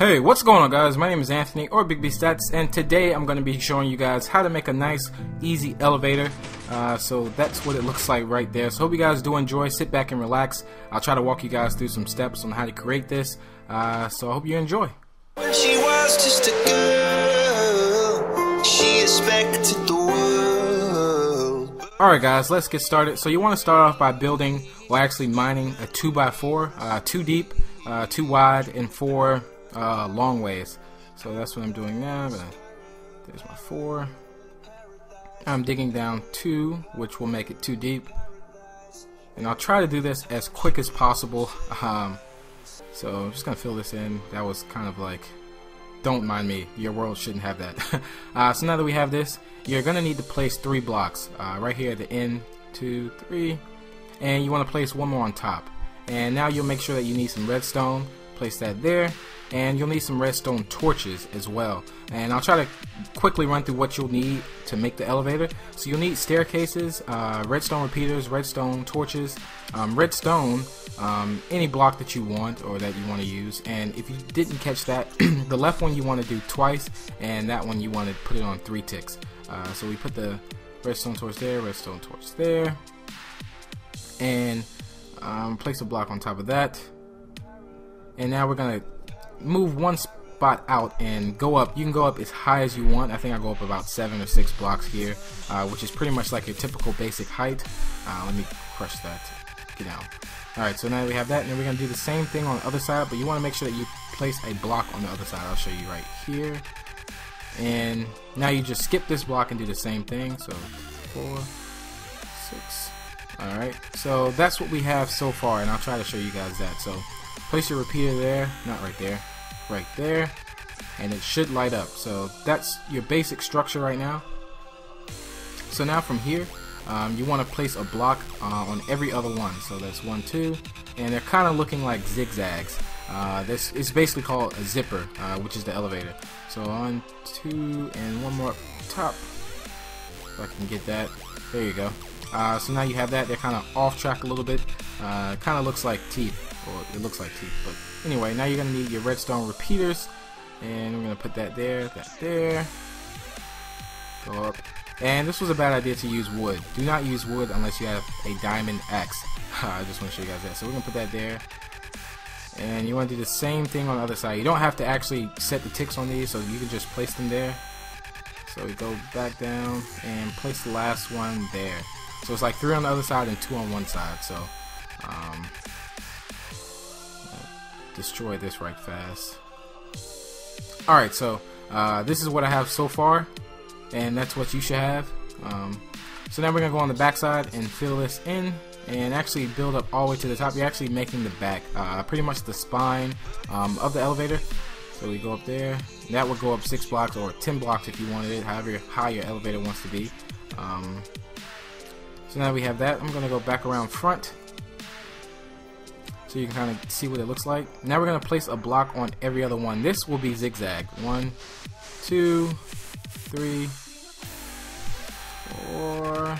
Hey, what's going on guys? My name is Anthony or Big B Stats, and today I'm going to be showing you guys how to make a nice easy elevator. So that's what it looks like right there. So hope you guys do enjoy. Sit back and relax. I'll try to walk you guys through some steps on how to create this. So I hope you enjoy. When she was just a girl, she expected the world. Alright guys, let's get started. So you want to start off by building, or actually mining, a 2x4, 2 deep, 2 wide, and 4 long ways. So that's what I'm doing now. There's my 4. I'm digging down 2, which will make it 2 deep, and I'll try to do this as quick as possible. So I'm just gonna fill this in. That was kind of like, don't mind me, your world shouldn't have that. So now that we have this, you're gonna need to place 3 blocks right here at the end, 2, 3, and you want to place one more on top. And now you'll make sure that you need some redstone. Place that there, and you'll need some redstone torches as well. And I'll try to quickly run through what you'll need to make the elevator. So you'll need staircases, redstone repeaters, redstone torches, redstone, any block that you want or that you want to use. And if you didn't catch that, the left one you want to do twice, and that one you want to put it on 3 ticks. So we put the redstone torch there, redstone torch there, and place a block on top of that. And now we're gonna move one spot out and go up. You can go up as high as you want. I think I go up about 7 or 6 blocks here, which is pretty much like your typical basic height. Let me crush that. Get down. Alright, so now that we have that, and then we're gonna do the same thing on the other side, but you wanna make sure that you place a block on the other side. I'll show you right here. And now you just skip this block and do the same thing. So 4, 6. Alright, so that's what we have so far, and I'll try to show you guys that. So place your repeater there, not right there, right there, and it should light up. So that's your basic structure right now. So now from here, you want to place a block on every other one. So that's 1, 2, and they're kind of looking like zigzags. This is basically called a zipper, which is the elevator. So on 2 and one more up top, if I can get that. There you go. So now you have that. They're kind of off track a little bit. Kind of looks like teeth, or it looks like teeth, but anyway, now you're gonna need your redstone repeaters, and we're gonna put that there, that there, go up. And this was a bad idea to use wood. Do not use wood unless you have a diamond axe. I just want to show you guys that. So we're gonna put that there, and you want to do the same thing on the other side. You don't have to actually set the ticks on these, so you can just place them there. So we go back down and place the last one there. So it's like 3 on the other side and 2 on one side. So destroy this right fast. Alright, so this is what I have so far, and that's what you should have. So now we're gonna go on the back side and fill this in, and actually build up all the way to the top. You're actually making the back, pretty much the spine of the elevator. So we go up there, and that would go up 6 blocks or 10 blocks if you wanted it, however high your elevator wants to be. So now we have that. I'm gonna go back around front so you can kind of see what it looks like. Now we're gonna place a block on every other one. This will be zigzag. 1, 2, 3, 4,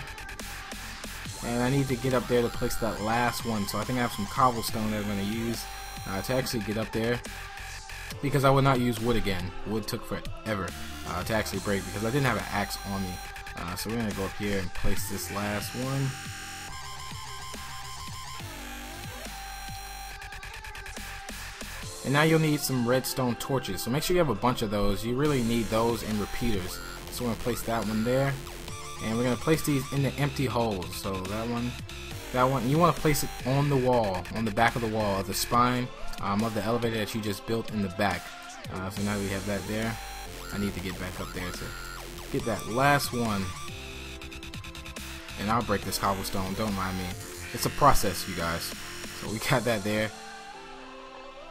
and I need to get up there to place that last one. So I think I have some cobblestone that I'm gonna use to actually get up there, because I would not use wood again. Wood took forever to actually break because I didn't have an axe on me. So we're gonna go up here and place this last one. And now you'll need some redstone torches, so make sure you have a bunch of those. You really need those and repeaters. So we're gonna place that one there, and we're gonna place these in the empty holes. So that one, you want to place it on the wall, on the back of the wall, the spine of the elevator that you just built in the back. So now we have that there. I need to get back up there to get that last one, and I'll break this cobblestone, don't mind me. It's a process, you guys. So we got that there.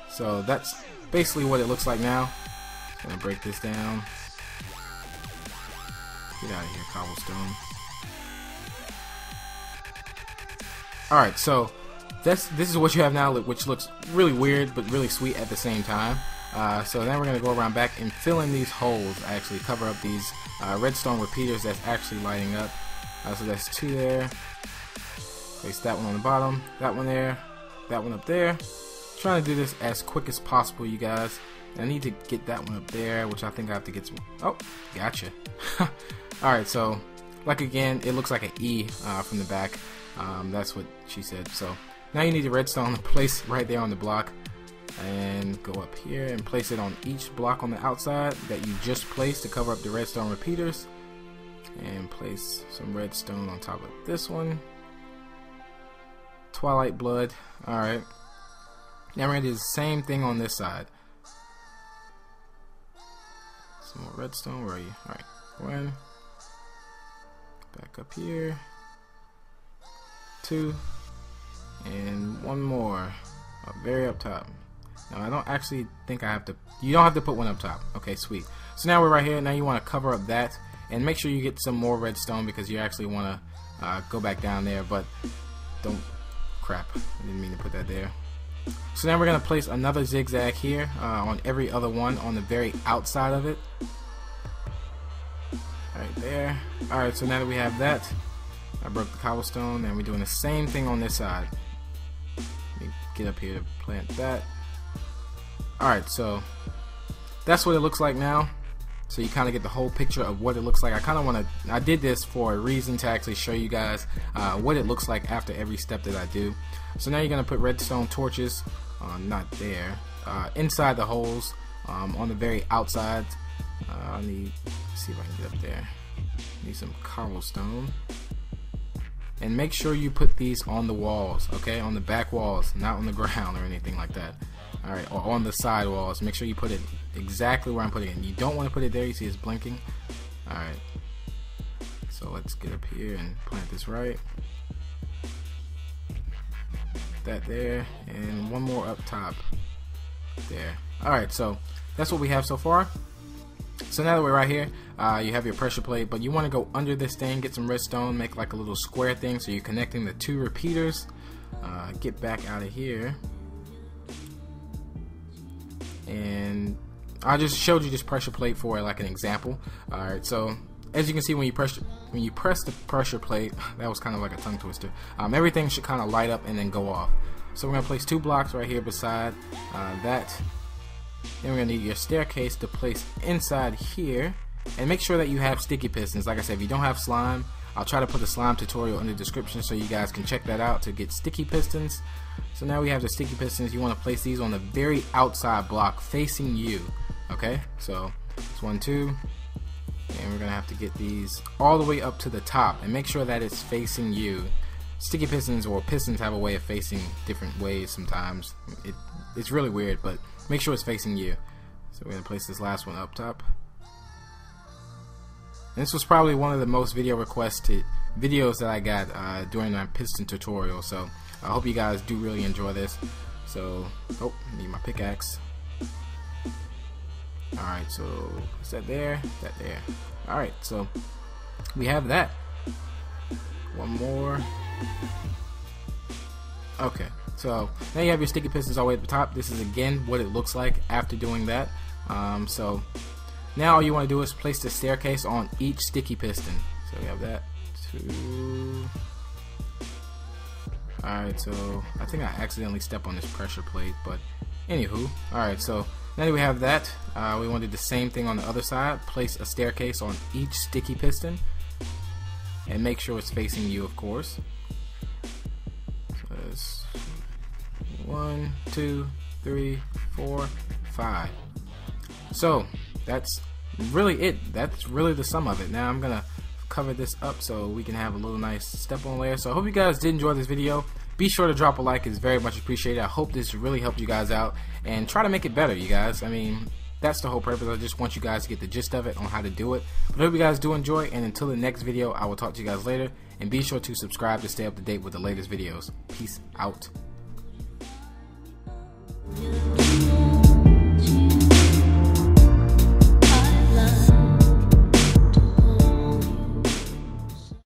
So that's basically what it looks like now. Just gonna break this down. Get out of here, cobblestone. Alright, so this is what you have now, which looks really weird but really sweet at the same time. So now we're going to go around back and fill in these holes. I actually cover up these redstone repeaters that's actually lighting up. So that's 2 there. Place that one on the bottom, that one there, that one up there. I'm trying to do this as quick as possible, you guys. I need to get that one up there, which I think I have to get some. Oh, gotcha. Alright, so like again, it looks like an E from the back. That's what she said. So now you need the redstone to place right there on the block, and go up here and place it on each block on the outside that you just placed to cover up the redstone repeaters, and place some redstone on top of this one. Twilight blood. Alright, now we're going to do the same thing on this side. Some more redstone. Where are you? Alright, one, back up here, two, and one more very up top. Now I don't actually think I have to, you don't have to put one up top. Okay, sweet. So now we're right here. Now you want to cover up that and make sure you get some more redstone, because you actually want to go back down there, but don't, crap, I didn't mean to put that there. So now we're going to place another zigzag here on every other one on the very outside of it. Right there. Alright, so now that we have that, I broke the cobblestone, and we're doing the same thing on this side. Let me get up here to plant that. Alright, so that's what it looks like now. So you kind of get the whole picture of what it looks like. I kind of want to, I did this for a reason, to actually show you guys what it looks like after every step that I do. So now you're going to put redstone torches, not there, inside the holes, on the very outside. I need, let's see if I can get up there. Need some cobblestone. And make sure you put these on the walls, okay, on the back walls, not on the ground or anything like that. Alright, or on the side walls. Make sure you put it exactly where I'm putting it. You don't want to put it there. You see it's blinking. Alright, so let's get up here and plant this right. That there, and one more up top. There. Alright, so that's what we have so far. So now that we're right here, you have your pressure plate, but you want to go under this thing, get some redstone, make like a little square thing so you're connecting the two repeaters. Get back out of here. And I just showed you this pressure plate for like an example. Alright, so as you can see, when you press the pressure plate, that was kind of like a tongue twister, everything should kind of light up and then go off. So we're going to place two blocks right here beside that. Then we're going to need your staircase to place inside here, and make sure that you have sticky pistons. Like I said, if you don't have slime, I'll try to put a slime tutorial in the description so you guys can check that out to get sticky pistons. So now we have the sticky pistons. You want to place these on the very outside block facing you. Okay, so it's 1, 2, and we're going to have to get these all the way up to the top, and make sure that it's facing you. Sticky pistons, or pistons, have a way of facing different ways sometimes. It's really weird, but make sure it's facing you. So we're going to place this last one up top. And this was probably one of the most video requested videos that I got during my piston tutorial. So I hope you guys do really enjoy this. So, oh, I need my pickaxe. Alright, so is that there? That there. Alright, so we have that. One more. Okay, so now you have your sticky pistons all the way at the top. This is again what it looks like after doing that. So now all you want to do is place the staircase on each sticky piston. So we have that, two. Alright, so I think I accidentally stepped on this pressure plate, but anywho. Alright, so now that we have that, we want to do the same thing on the other side. Place a staircase on each sticky piston, and make sure it's facing you, of course. So that's 1, 2, 3, 4, 5. So that's really it. That's really the sum of it. Now I'm gonna cover this up so we can have a little nice step on layer. So I hope you guys did enjoy this video. Be sure to drop a like, it's very much appreciated. I hope this really helped you guys out, and try to make it better, you guys. I mean, that's the whole purpose. I just want you guys to get the gist of it on how to do it. But I hope you guys do enjoy, and until the next video, I will talk to you guys later. And be sure to subscribe to stay up to date with the latest videos. Peace out.